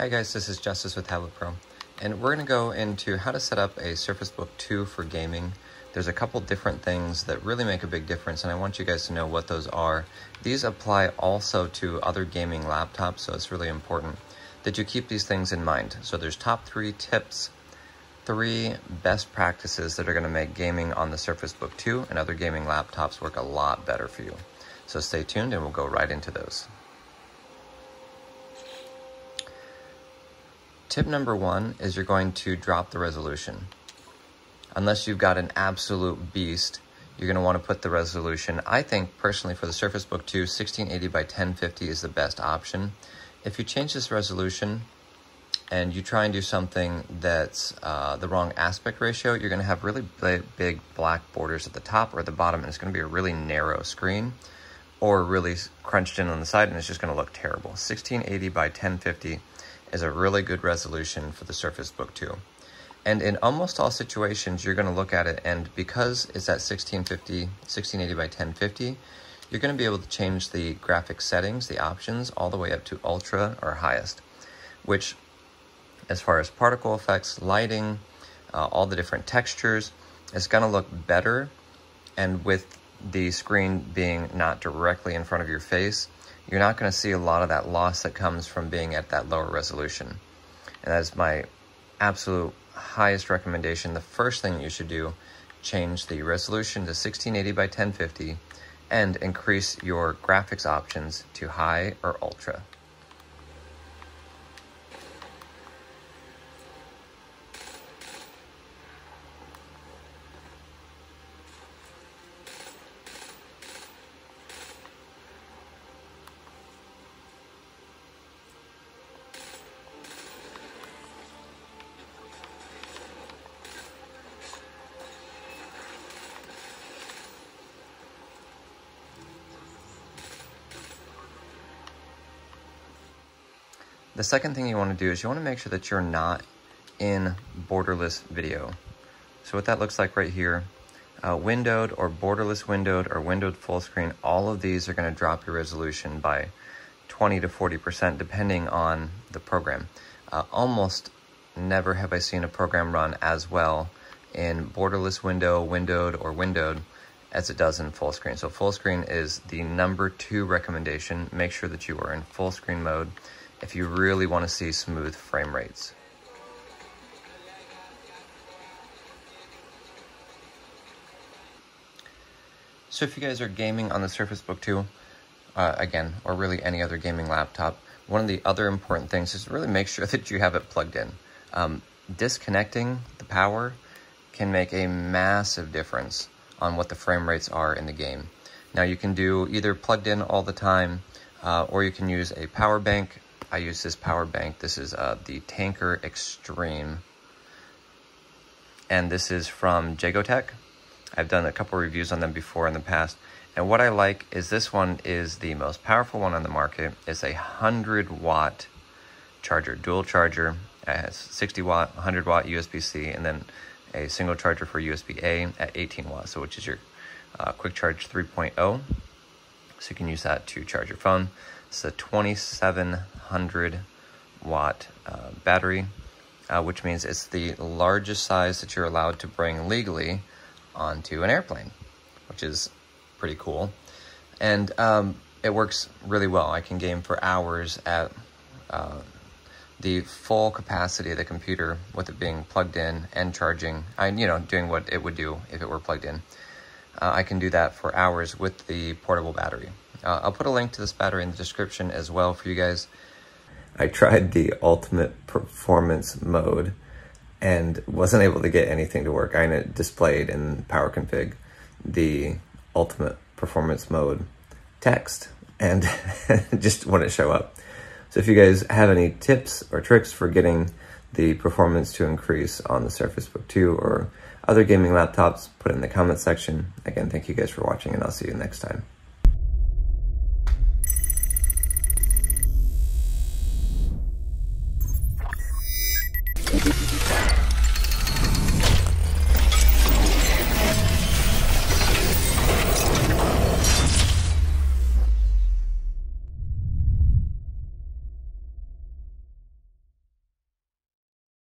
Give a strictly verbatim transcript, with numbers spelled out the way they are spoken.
Hi guys, this is Justice with Tablet Pro, and we're going to go into how to set up a Surface Book two for gaming. There's a couple different things that really make a big difference, and I want you guys to know what those are. These apply also to other gaming laptops, so it's really important that you keep these things in mind. So there's top three tips, three best practices that are going to make gaming on the Surface Book two and other gaming laptops work a lot better for you. So stay tuned and we'll go right into those. Tip number one is you're going to drop the resolution. Unless you've got an absolute beast, you're going to want to put the resolution. I think personally for the Surface Book two, sixteen eighty by ten fifty is the best option. If you change this resolution and you try and do something that's uh, the wrong aspect ratio, you're going to have really big black borders at the top or at the bottom, and it's going to be a really narrow screen or really crunched in on the side, and it's just going to look terrible. sixteen eighty by ten fifty is a really good resolution for the Surface Book two. And in almost all situations, you're going to look at it, and because it's at sixteen fifty, sixteen eighty by ten fifty, you're going to be able to change the graphic settings, the options, all the way up to ultra or highest, which as far as particle effects, lighting, uh, all the different textures, it's going to look better. And with the screen being not directly in front of your face, you're not going to see a lot of that loss that comes from being at that lower resolution. And that's my absolute highest recommendation. The first thing you should do, change the resolution to sixteen eighty by ten fifty and increase your graphics options to high or ultra. The second thing you want to do is you want to make sure that you're not in borderless video. So what that looks like right here, uh, windowed or borderless windowed or windowed full screen, all of these are going to drop your resolution by twenty to forty percent depending on the program. Uh, almost never have I seen a program run as well in borderless window, windowed, or windowed as it does in full screen. So full screen is the number two recommendation. Make sure that you are in full screen mode if you really want to see smooth frame rates. So if you guys are gaming on the Surface Book two, uh, again, or really any other gaming laptop, one of the other important things is really make sure that you have it plugged in. Um, disconnecting the power can make a massive difference on what the frame rates are in the game. Now you can do either plugged in all the time, uh, or you can use a power bank. I use this power bank. This is uh, the Tanker Extreme, and this is from Jagotech. I've done a couple reviews on them before in the past, and what I like is this one is the most powerful one on the market. It's a one hundred watt charger, dual charger. It has sixty watt, one hundred watt U S B C, and then a single charger for U S B A at eighteen watt, so which is your uh, quick charge three point oh, so you can use that to charge your phone. It's a twenty-seven hundred watt uh, battery, uh, which means it's the largest size that you're allowed to bring legally onto an airplane, which is pretty cool. And um, it works really well. I can game for hours at uh, the full capacity of the computer with it being plugged in and charging, and you know, doing what it would do if it were plugged in. Uh, I can do that for hours with the portable battery. Uh, I'll put a link to this battery in the description as well for you guys. I tried the ultimate performance mode and wasn't able to get anything to work. I mean, it displayed in power config the ultimate performance mode text and just wouldn't show up. So if you guys have any tips or tricks for getting the performance to increase on the Surface Book two or other gaming laptops, put it in the comment section. Again, thank you guys for watching, and I'll see you next time.